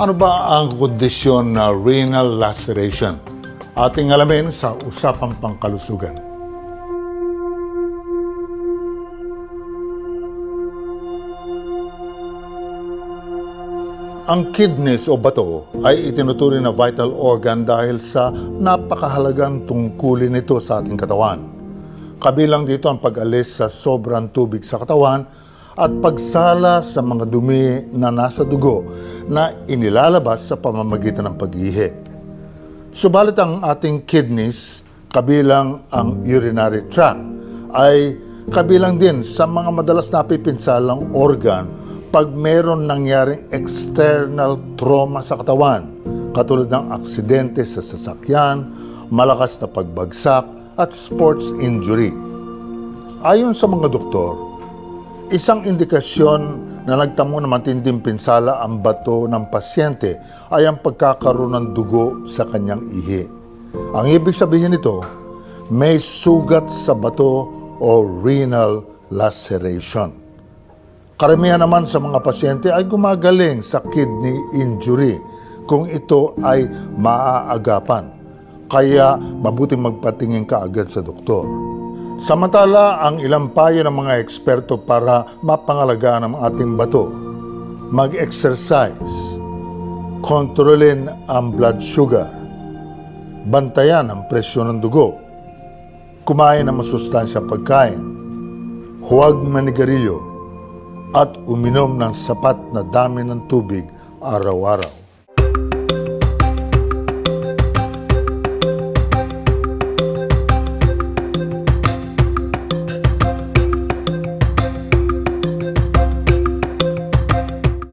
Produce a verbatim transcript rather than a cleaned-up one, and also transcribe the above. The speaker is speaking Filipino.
Ano ba ang kondisyon na renal laceration? Ating alamin sa Usapang Pangkalusugan. Ang kidneys o bato ay itinuturing na vital organ dahil sa napakahalagang tungkulin nito sa ating katawan. Kabilang dito ang pag-alis sa sobrang tubig sa katawan at pagsala sa mga dumi na nasa dugo na inilalabas sa pamamagitan ng pag-ihi. Subalit ang ating kidneys, kabilang ang urinary tract, ay kabilang din sa mga madalas napipinsalang organ pag meron nangyaring external trauma sa katawan, katulad ng aksidente sa sasakyan, malakas na pagbagsak, at sports injury. Ayon sa mga doktor, isang indikasyon na nagtamo ng matinding pinsala ang bato ng pasyente ay ang pagkakaroon ng dugo sa kanyang ihi. Ang ibig sabihin nito, may sugat sa bato o renal laceration. Karamihan naman sa mga pasyente ay gumagaling sa kidney injury kung ito ay maaagapan. Kaya mabuting magpatingin ka agad sa doktor. Samantala, ang ilang payo ng mga eksperto para mapangalagaan ang ating bato: mag-exercise, kontrolin ang blood sugar, bantayan ang presyon ng dugo, kumain ng masustansyang pagkain, huwag manigarilyo, at uminom ng sapat na dami ng tubig araw-araw.